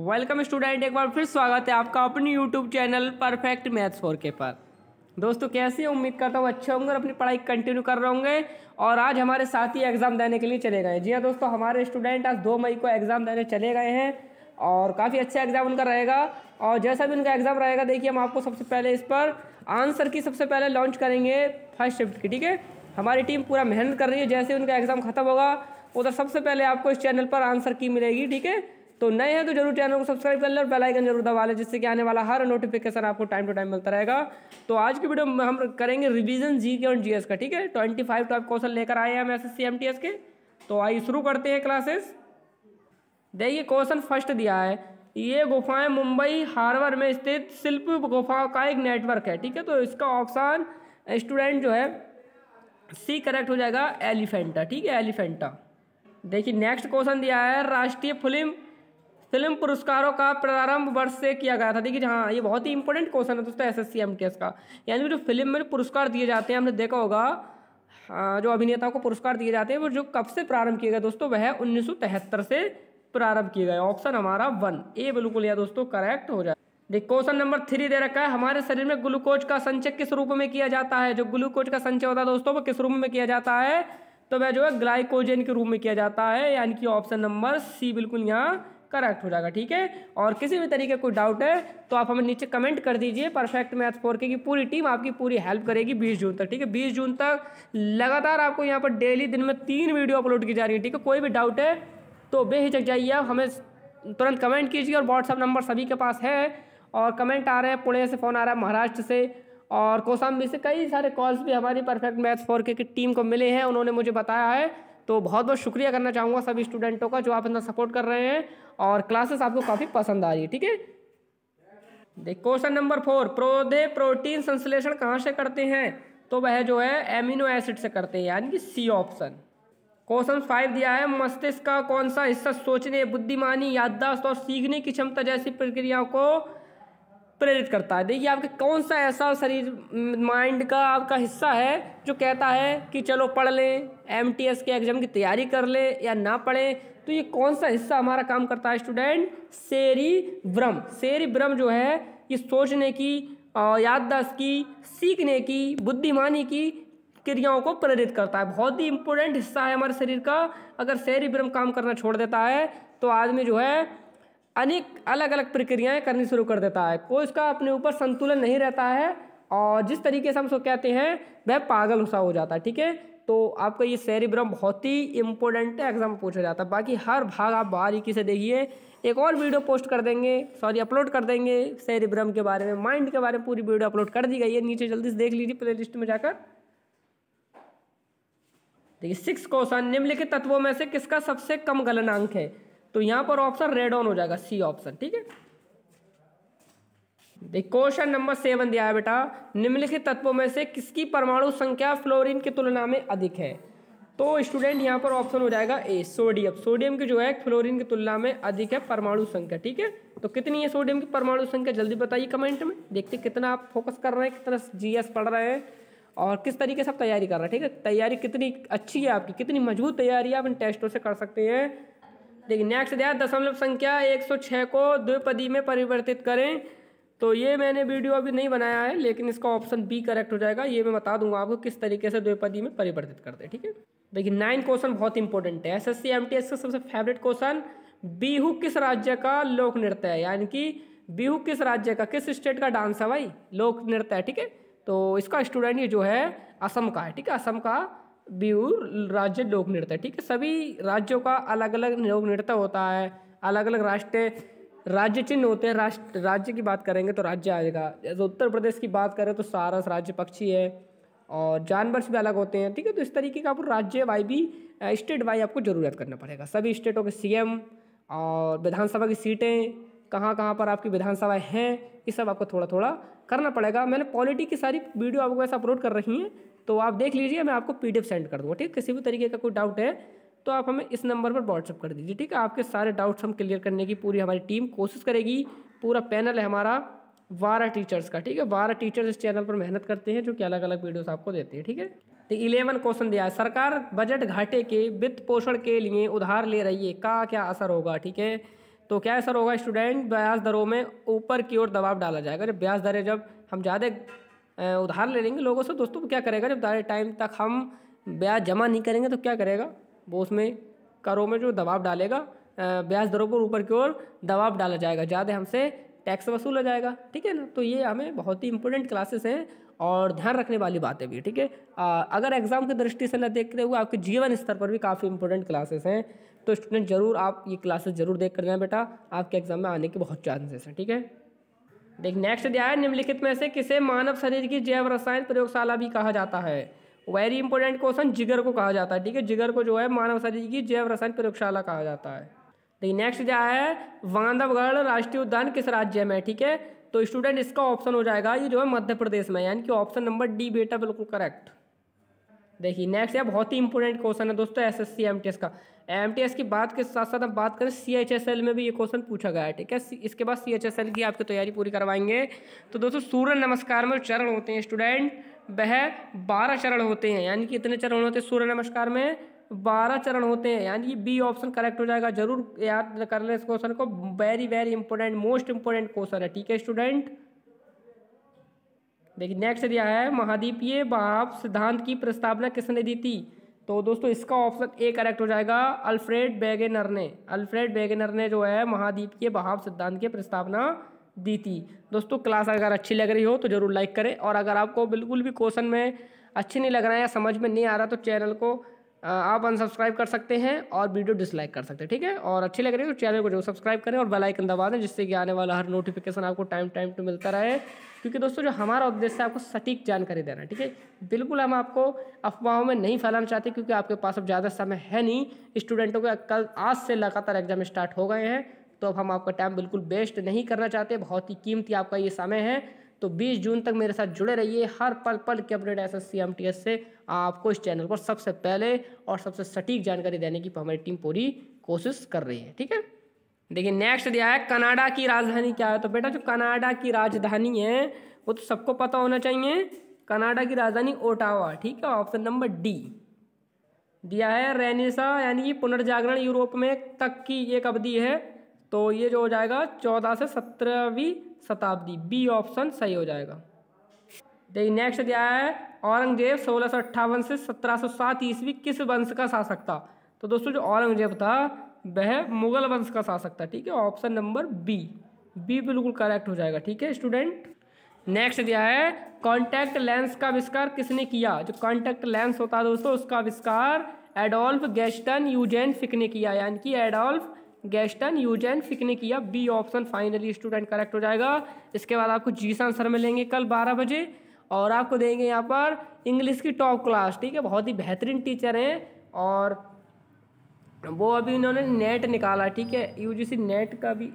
Welcome student, एक बार फिर स्वागत है आपका अपनी यूट्यूब चैनल परफेक्ट मैथ्स 4 के पास। दोस्तों कैसे, उम्मीद करता हूँ अच्छे होंगे और अपनी पढ़ाई कंटिन्यू कर रहे होंगे। और आज हमारे साथी एग्ज़ाम देने के लिए चले गए। जी हाँ दोस्तों, हमारे स्टूडेंट आज 2 मई को एग्ज़ाम देने चले गए हैं और काफ़ी अच्छा एग्ज़ाम उनका रहेगा। और जैसा भी उनका एग्ज़ाम रहेगा, देखिए हम आपको सबसे पहले इस पर आंसर की सबसे पहले लॉन्च करेंगे फर्स्ट शिफ्ट की। ठीक है, हमारी टीम पूरा मेहनत कर रही है। जैसे उनका एग्ज़ाम ख़त्म होगा उधर सबसे पहले आपको इस चैनल पर आंसर की मिलेगी। ठीक है, तो नए हैं तो जरूर चैनल को सब्सक्राइब कर लें और बेल आइकन जरूर दबा लें, जिससे कि आने वाला हर नोटिफिकेशन आपको टाइम टू टाइम मिलता रहेगा। तो आज की वीडियो में हम करेंगे रिवीजन जीके और जीएस का। ठीक है, 25 टॉप क्वेश्चन लेकर आए हैं हम एसएससी एमटीएस के। तो आइए शुरू करते हैं क्लासेस। देखिए क्वेश्चन फर्स्ट दिया है, ये गुफाएं मुंबई हार्बर में स्थित शिल्प गुफाओं का एक नेटवर्क है। ठीक है, तो इसका ऑप्शन स्टूडेंट जो है सी करेक्ट हो जाएगा, एलिफेंटा। ठीक है, एलिफेंटा। देखिए नेक्स्ट क्वेश्चन दिया है, राष्ट्रीय फिल्म पुरस्कारों का प्रारंभ वर्ष से किया गया था। देखिए हाँ, ये बहुत ही इंपॉर्टेंट क्वेश्चन है दोस्तों एसएससी एमटीएस का। यानी जो फिल्म में पुरस्कार दिए जाते हैं, हमने देखा होगा जो अभिनेताओं को पुरस्कार दिए जाते हैं वो जो कब से प्रारंभ किए गए दोस्तों, वह 1973 से प्रारंभ किए गए। ऑप्शन हमारा 1 ए बिल्कुल या दोस्तों करेक्ट हो जाए। देखिए क्वेश्चन नंबर 3 दे रखा है, हमारे शरीर में ग्लूकोज का संचय किस रूप में किया जाता है। जो ग्लूकोज का संचय होता है दोस्तों वो किस रूप में किया जाता है, तो वह जो है ग्लाइकोजन के रूप में किया जाता है। यानी कि ऑप्शन नंबर सी बिल्कुल यहाँ करेक्ट हो जाएगा। ठीक है, और किसी भी तरीके कोई डाउट है तो आप हमें नीचे कमेंट कर दीजिए। परफेक्ट मैथ्स 4 की पूरी टीम आपकी पूरी हेल्प करेगी 20 जून तक। ठीक है, 20 जून तक लगातार आपको यहाँ पर डेली दिन में 3 वीडियो अपलोड की जा रही है। ठीक है, कोई भी डाउट है तो बेहिचक जाइए आप, हमें तुरंत कमेंट कीजिए। और व्हाट्सअप नंबर सभी के पास है, और कमेंट आ रहे हैं, पुणे से फ़ोन आ रहा है, महाराष्ट्र से और कौशाम्बी से कई सारे कॉल्स भी हमारी परफेक्ट मैथ्स 4 की टीम को मिले हैं। उन्होंने मुझे बताया है, तो बहुत बहुत शुक्रिया करना चाहूँगा सभी स्टूडेंटों का जो आप इतना सपोर्ट कर रहे हैं और क्लासेस आपको काफ़ी पसंद आ रही है। ठीक है, देख क्वेश्चन नंबर 4, पौधे प्रोटीन संश्लेषण कहाँ से करते हैं, तो वह जो है एमिनो एसिड से करते हैं। यानी कि सी ऑप्शन। क्वेश्चन 5 दिया है, मस्तिष्क का कौन सा हिस्सा सोचने, बुद्धिमानी, याददाश्त और सीखने की क्षमता जैसी प्रक्रियाओं को प्रेरित करता है। देखिए आपके कौन सा ऐसा शरीर माइंड का आपका हिस्सा है जो कहता है कि चलो पढ़ लें, एमटीएस के एग्जाम की तैयारी कर लें या ना पढ़ें, तो ये कौन सा हिस्सा हमारा काम करता है स्टूडेंट, सेरिब्रम। सेरिब्रम जो है ये सोचने की, याददाश्त की, सीखने की, बुद्धिमानी की क्रियाओं को प्रेरित करता है। बहुत ही इंपॉर्टेंट हिस्सा है हमारे शरीर का। अगर सेरिब्रम काम करना छोड़ देता है तो आदमी जो है अनेक अलग अलग प्रक्रियाएं करनी शुरू कर देता है। कोई इसका अपने ऊपर संतुलन नहीं रहता है और जिस तरीके से हम उसको कहते हैं वह पागल सा हो जाता है। ठीक है, तो आपका ये सेरिब्रम बहुत ही इंपॉर्टेंट है, एग्जाम में पूछा जाता है। बाकी हर भाग आप बारीकी से देखिए, एक और वीडियो पोस्ट कर देंगे, सॉरी अपलोड कर देंगे सेरिब्रम के बारे में, माइंड के बारे में पूरी वीडियो अपलोड कर दी गई है, नीचे जल्दी से देख लीजिए प्ले लिस्ट में जाकर। देखिए 6 क्वेश्चन, निम्नलिखित तत्वों में से किसका सबसे कम गलनांक है, तो यहाँ पर ऑप्शन रेडॉन हो जाएगा, सी ऑप्शन। ठीक है, देखिए क्वेश्चन नंबर 7 दिया है बेटा, निम्नलिखित तत्वों में से किसकी परमाणु संख्या फ्लोरीन की तुलना में अधिक है, तो स्टूडेंट यहाँ पर ऑप्शन हो जाएगा ए, सोडियम। सोडियम की जो है फ्लोरीन की तुलना में अधिक है परमाणु संख्या। ठीक है, तो कितनी है सोडियम की परमाणु संख्या जल्दी बताइए कमेंट में, देखते कितना आप फोकस कर रहे हैं, कितना जीएस पढ़ रहे हैं और किस तरीके से आप तैयारी कर रहे हैं। ठीक है, तैयारी कितनी अच्छी है आपकी, कितनी मजबूत तैयारी आप इन टेस्टों से कर सकते हैं। देखिए नेक्स्ट दिया, दशमलव संख्या 106 को द्विपदी में परिवर्तित करें, तो ये मैंने वीडियो अभी नहीं बनाया है, लेकिन इसका ऑप्शन बी करेक्ट हो जाएगा। ये मैं बता दूंगा आपको किस तरीके से द्विपदी में परिवर्तित कर दें। ठीक है, देखिए 9 क्वेश्चन बहुत इंपॉर्टेंट है, एसएससी एमटीएस का सबसे फेवरेट क्वेश्चन, बीहू किस राज्य का लोक नृत्य है। यानी कि बीहू किस राज्य का, किस स्टेट का डांस है भाई, लोक नृत्य है। ठीक है, तो इसका स्टूडेंट ये जो है असम का है। ठीक है, असम का बीहू राज्य लोक नृत्य। ठीक है, सभी राज्यों का अलग अलग लोक नृत्य होता है, अलग अलग राज्य चिन्ह होते हैं। राज्य की बात करेंगे तो राज्य आएगा, जैसे उत्तर प्रदेश की बात करें तो सारस राज्य पक्षी है और जानवर भी अलग होते हैं। ठीक है, तो इस तरीके का आपको राज्य वाई भी स्टेट वाई आपको जरूरत करना पड़ेगा। सभी स्टेटों के सीएम और विधानसभा की सीटें कहाँ कहाँ पर आपकी विधानसभा हैं, ये सब आपको थोड़ा थोड़ा करना पड़ेगा। मैंने पॉलिटी की सारी वीडियो आपको ऐसा अपलोड कर रही हैं, तो आप देख लीजिए, मैं आपको पीडीएफ सेंड कर दूँगा। ठीक है, किसी भी तरीके का कोई डाउट है तो आप हमें इस नंबर पर व्हाट्सअप कर दीजिए। ठीक है, आपके सारे डाउट्स हम क्लियर करने की पूरी हमारी टीम कोशिश करेगी। पूरा पैनल है हमारा 12 टीचर्स का। ठीक है, 12 टीचर्स इस चैनल पर मेहनत करते हैं जो कि अलग अलग वीडियोस आपको देते हैं। ठीक है, तो 11 क्वेश्चन दिया है, सरकार बजट घाटे के वित्त पोषण के लिए उधार ले रही है, का क्या असर होगा। ठीक है, तो क्या असर होगा स्टूडेंट, ब्याज दरों में ऊपर की ओर दबाव डाला जाएगा। जब ब्याज दरें जब हम ज़्यादा उधार ले लेंगे लोगों से दोस्तों, क्या करेगा जब ज़्यादा टाइम तक हम ब्याज जमा नहीं करेंगे तो क्या करेगा वो उसमें करों में जो दबाव डालेगा, ब्याज दरों पर ऊपर की ओर दबाव डाला जाएगा, ज़्यादा हमसे टैक्स वसूला जाएगा। ठीक है ना, तो ये हमें बहुत ही इंपॉर्टेंट क्लासेस हैं और ध्यान रखने वाली बातें भी। ठीक है, अगर एग्ज़ाम की दृष्टि से न देखते हुए आपके जीवन स्तर पर भी काफ़ी इंपॉर्टेंट क्लासेस हैं, तो स्टूडेंट ज़रूर आप ये क्लासेस ज़रूर देख कर जाएँ बेटा, आपके एग्ज़ाम में आने के बहुत चांसेस हैं। ठीक है, देख नेक्स्ट दिया है, निम्नलिखित में से किसे मानव शरीर की जैव रसायन प्रयोगशाला भी कहा जाता है। वेरी इंपॉर्टेंट क्वेश्चन, जिगर को कहा जाता है। ठीक है, जिगर को जो है मानव शरीर की जैव रसायन प्रयोगशाला कहा जाता है। देखिए नेक्स्ट क्या है, बांधवगढ़ राष्ट्रीय उद्यान किस राज्य में। ठीक है, तो स्टूडेंट इसका ऑप्शन हो जाएगा ये जो है मध्य प्रदेश में, यानी कि ऑप्शन नंबर डी बेटा बिल्कुल करेक्ट। देखिए नेक्स्ट है, बहुत ही इंपॉर्टेंट क्वेश्चन है दोस्तों एसएससी एमटीएस का। एमटीएस की बात के साथ साथ हम बात करें सीएचएसएल में भी ये क्वेश्चन पूछा गया है। ठीक है, इसके बाद सीएचएसएल की आपकी तैयारी पूरी करवाएंगे। तो दोस्तों सूर्य नमस्कार में चरण होते हैं स्टूडेंट, वह 12 चरण होते हैं, यानी कि इतने चरण होते हैं सूर्य नमस्कार में, 12 चरण होते हैं, यानी कि बी ऑप्शन करेक्ट हो जाएगा। जरूर याद कर लें इस क्वेश्चन को, very very important, most important question है। ठीक है स्टूडेंट, देखिए नेक्स्ट दिया है, महाद्वीपीय भाप सिद्धांत की प्रस्तावना किसने दी थी। तो दोस्तों इसका ऑप्शन ए करेक्ट हो जाएगा, अल्फ्रेड वेगेनर ने। अल्फ्रेड वेगेनर ने जो है महाद्वीपीय भाप सिद्धांत की प्रस्तावना दी थी। दोस्तों क्लास अगर अच्छी लग रही हो तो जरूर लाइक करें, और अगर आपको बिल्कुल भी क्वेश्चन में अच्छे नहीं लग रहा है या समझ में नहीं आ रहा तो चैनल को आप अनसब्सक्राइब कर सकते हैं और वीडियो डिसलाइक कर सकते हैं। ठीक है, और अच्छी लग रही है तो चैनल को जरूर सब्सक्राइब करें और बेल आइकन दबा दें, जिससे कि आने वाला हर नोटिफिकेशन आपको टाइम टाइम पे मिलता रहे। क्योंकि दोस्तों जो हमारा उद्देश्य है आपको सटीक जानकारी देना। ठीक है, बिल्कुल हम आपको अफवाहों में नहीं फैलाना चाहते, क्योंकि आपके पास अब ज़्यादा समय है नहीं। स्टूडेंटों के कल आज से लगातार एग्जाम स्टार्ट हो गए हैं, तो अब हम आपका टाइम बिल्कुल वेस्ट नहीं करना चाहते। बहुत ही कीमती आपका ये समय है, तो 20 जून तक मेरे साथ जुड़े रहिए। हर पल पल की अपडेट एसएससी एमटीएस से आपको इस चैनल पर सबसे पहले और सबसे सटीक जानकारी देने की हमारी टीम पूरी कोशिश कर रही है। ठीक है, देखिए नेक्स्ट दिया है, कनाडा की राजधानी क्या है। तो बेटा जो कनाडा की राजधानी है वो तो सबको पता होना चाहिए, कनाडा की राजधानी ओटावा। ठीक है, ऑप्शन नंबर डी दिया है। रेनेसा यानी कि पुनर्जागरण यूरोप में तक की एक अवधि है, तो ये जो हो जाएगा 14 से 17वीं शताब्दी, बी ऑप्शन सही हो जाएगा। देखिए नेक्स्ट दिया है, औरंगजेब 1658 से 1707 ईस्वी किस वंश का शासक था। तो दोस्तों जो औरंगजेब था वह मुगल वंश का शासक था। ठीक है, ऑप्शन नंबर बी, बी बिल्कुल करेक्ट हो जाएगा। ठीक है स्टूडेंट, नेक्स्ट दिया है, कॉन्टैक्ट लेंस का आविष्कार किसने किया। जो कॉन्टैक्ट लेंस होता है दोस्तों उसका आविष्कार एडोल्फ गैस्टन यूजेन फिक ने किया, यानी कि एडोल्फ गैस्टन यूजेन फिक ने किया। B option finally student correct हो जाएगा। इसके बाद आपको जीशान सर मिलेंगे कल 12 बजे और आपको देंगे यहाँ पर इंग्लिश की टॉप क्लास। ठीक है, बहुत ही बेहतरीन टीचर हैं और वो अभी इन्होंने नेट निकाला। ठीक है, यूजीसी नेट का भी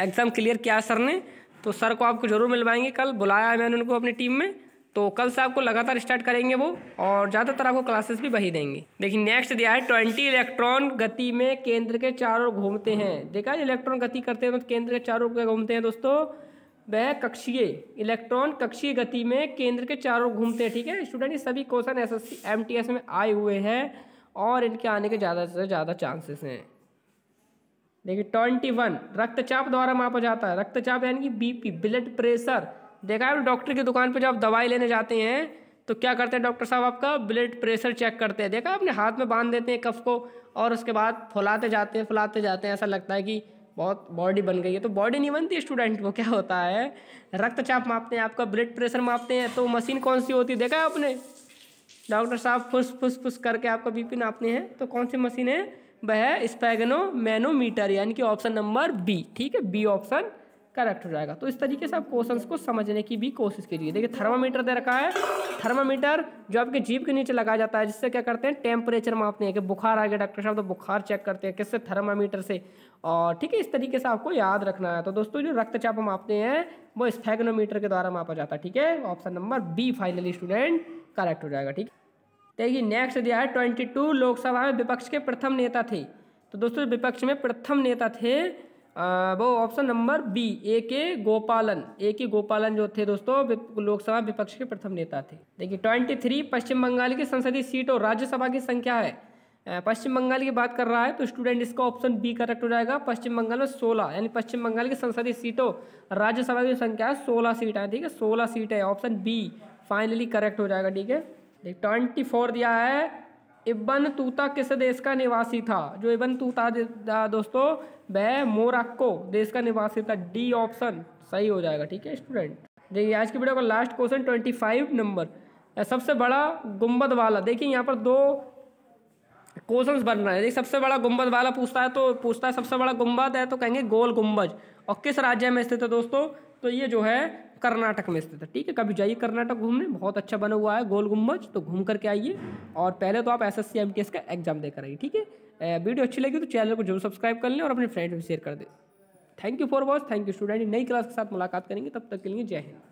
एग्ज़ाम क्लियर किया सर ने, तो सर को आपको ज़रूर मिलवाएंगे कल, बुलाया है मैंने उनको अपनी टीम में। तो कल से आपको लगातार स्टार्ट करेंगे वो, और ज़्यादातर आपको क्लासेस भी वही देंगे। देखिए नेक्स्ट दिया है, 20 इलेक्ट्रॉन गति में केंद्र के चारों ओर घूमते हैं। देखा इलेक्ट्रॉन गति करते हैं तो केंद्र के चारों ओर घूमते हैं दोस्तों, वह कक्षीय इलेक्ट्रॉन कक्षीय गति में केंद्र के चारों ओर घूमते हैं। ठीक है स्टूडेंट, ये सभी क्वेश्चन एसएससी एमटीएस में आए हुए हैं और इनके आने के ज़्यादा से ज़्यादा चांसेस हैं। देखिए 21 रक्तचाप द्वारा मापा जाता है। रक्तचाप यानी कि बीपी, ब्लड प्रेशर। देखा है डॉक्टर की दुकान पर जब आप दवाई लेने जाते हैं तो क्या करते हैं डॉक्टर साहब, आपका ब्लड प्रेशर चेक करते हैं। देखा अपने हाथ में बांध देते हैं कफ को और उसके बाद फुलाते जाते हैं फुलाते जाते हैं, ऐसा लगता है कि बहुत बॉडी बन गई है। तो बॉडी नहीं बनती स्टूडेंट, वो क्या होता है रक्तचाप मापते हैं, आपका ब्लड प्रेशर मापते हैं। तो मशीन कौन सी होती है, देखा आपने डॉक्टर साहब फुस फुस फुस करके आपका बीपी नापते हैं, तो कौन सी मशीन है, वह स्फैग्नोमैनोमीटर, यानी कि ऑप्शन नंबर बी। ठीक है, बी ऑप्शन करेक्ट हो जाएगा। तो इस तरीके से आप क्वेश्चंस को समझने की भी कोशिश कीजिए। देखिए थर्मामीटर दे रखा है, थर्मामीटर जो आपके जीभ के नीचे लगाया जाता है, जिससे क्या करते हैं टेम्परेचर मापते हैं कि बुखार आ गया डॉक्टर साहब, तो बुखार चेक करते हैं किससे, थर्मामीटर से। और ठीक है, इस तरीके से आपको याद रखना है। तो दोस्तों जो रक्तचाप मापते हैं वो स्फैग्नोमीटर के द्वारा मापा जाता है। ठीक है, option number B finally student correct हो जाएगा। ठीक है, देखिए नेक्स्ट दिया है, 22 लोकसभा में विपक्ष के प्रथम नेता थे। तो दोस्तों विपक्ष में प्रथम नेता थे वो option number B A K. Gopalan. A K. Gopalan जो थे दोस्तों लोकसभा विपक्ष के प्रथम नेता थे। देखिए 23 पश्चिम बंगाल की संसदीय सीट और राज्यसभा की संख्या है। पश्चिम बंगाल की बात कर रहा है तो स्टूडेंट इसका ऑप्शन बी करेक्ट हो जाएगा। पश्चिम बंगाल में 16 यानी पश्चिम बंगाल की संसदीय सीटों, राज्यसभा की संख्या है 16 सीट है, ठीक है 16 सीट है, ऑप्शन बी फाइनली करेक्ट हो जाएगा। ठीक है 24 दिया है, इब्न बतूता किस देश का निवासी था? जो इब्न बतूता दोस्तों वह मोरक्को देश का निवासी था, डी ऑप्शन सही हो जाएगा। ठीक है स्टूडेंट देखिए आज की वीडियो का लास्ट क्वेश्चन 25 नंबर, सबसे बड़ा गुंबद वाला। देखिए यहाँ पर दो क्वेश्चंस बन रहे हैं, देखिए सबसे बड़ा गुंबद वाला पूछता है तो पूछता है सबसे बड़ा गुंबद है तो कहेंगे गोल गुंबज, और किस राज्य में स्थित है दोस्तों? तो ये जो है कर्नाटक में स्थित है। ठीक है कभी जाइए कर्नाटक घूमने, बहुत अच्छा बना हुआ है गोल गुंबज, तो घूम करके आइए और पहले तो आप SSC MTS का एग्जाम देकर आइए। ठीक है वीडियो अच्छी लगी तो चैनल को जरूर सब्सक्राइब कर लें और अपने फ्रेंड्स को शेयर कर दें। Thank you for watch, thank you student. नई क्लास के साथ मुलाकात करेंगे, तब तक के लिए जय हिंद।